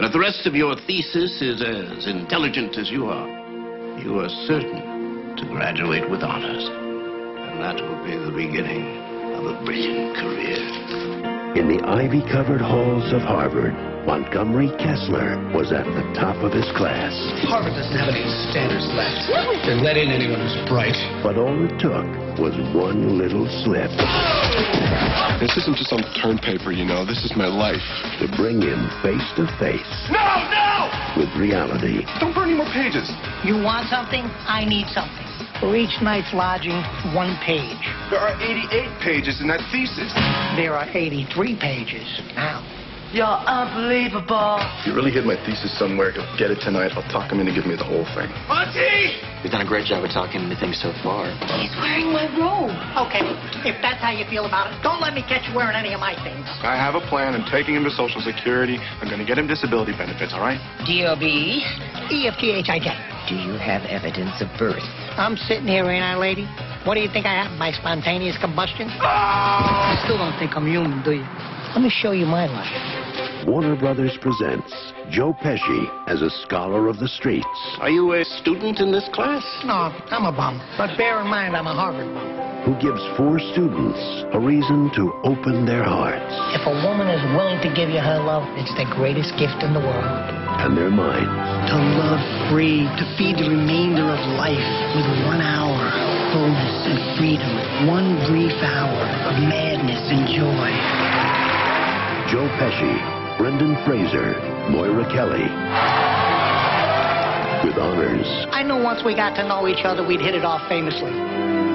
And if the rest of your thesis is as intelligent as you are certain to graduate with honors. And that will be the beginning of a brilliant career. In the ivy-covered halls of Harvard, Montgomery Kessler was at the top of his class. Harvard doesn't have any standards left. They let in anyone who's bright. But all it took was one little slip. This isn't just on term paper, you know. This is my life. To bring him face to face. No, no! With reality. Don't burn any more pages. You want something? I need something. For each night's lodging, one page. There are 88 pages in that thesis. There are 83 pages now. You're unbelievable. If you really hit my thesis somewhere, you'll get it tonight. I'll talk him into giving me the whole thing. Monty! You've done a great job of talking me things so far. He's wearing my robe. Okay, if that's how you feel about it, don't let me catch you wearing any of my things. I have a plan. I'm taking him to Social Security. I'm going to get him disability benefits, all right? DOB. EFTHIK. Do you have evidence of birth? I'm sitting here, ain't I, lady? What do you think I have? My spontaneous combustion? Oh! You still don't think I'm human, do you? Let me show you my life. Warner Brothers presents Joe Pesci as a scholar of the streets. Are you a student in this class? No, I'm a bum. But bear in mind, I'm a Harvard bum. Who gives four students a reason to open their hearts. If a woman is willing to give you her love, it's the greatest gift in the world. And their minds. To love free, to feed the remainder of life with 1 hour of fullness and freedom. One brief hour of madness and joy. Joe Pesci. Brendan Fraser, Moira Kelly, with honors. I knew once we got to know each other, we'd hit it off famously.